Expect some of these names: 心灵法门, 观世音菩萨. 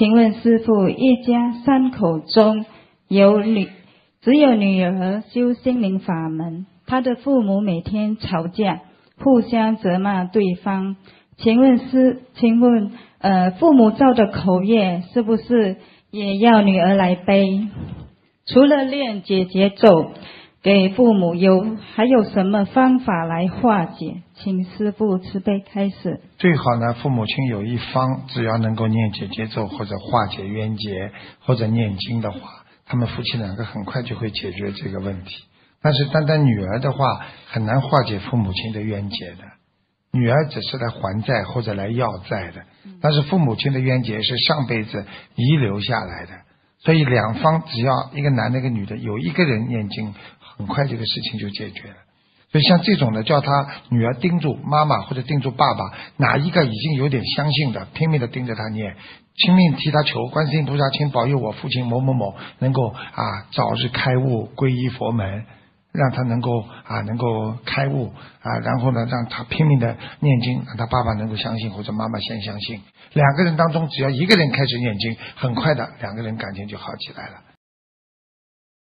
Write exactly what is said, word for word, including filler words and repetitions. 请问师父，一家三口中有女只有女儿修心灵法门，她的父母每天吵架，互相责骂对方。请问师，请问呃，父母造的口业是不是也要女儿来背？除了练解结咒给父母有，还有什么方法来化解？请师父慈悲开示。最好呢，父母亲有一方只要能够念解结咒或者化解冤结或者念经的话，他们夫妻两个很快就会解决这个问题。但是单单女儿的话，很难化解父母亲的冤结的。女儿只是来还债或者来要债的，但是父母亲的冤结是上辈子遗留下来的。所以两方只要一个男的一个女的有一个人念经，很快这个事情就解决了。所以像这种的，叫他女儿盯住妈妈或者盯住爸爸，哪一个已经有点相信的，拼命的盯着他念，拼命替他求观世音菩萨，请保佑我父亲某某某能够啊早日开悟皈依佛门，让他能够啊能够开悟啊，然后呢让他拼命的念经，让他爸爸能够相信或者妈妈先相信。两个人当中只要一个人开始念经，很快的两个人感情就好起来了。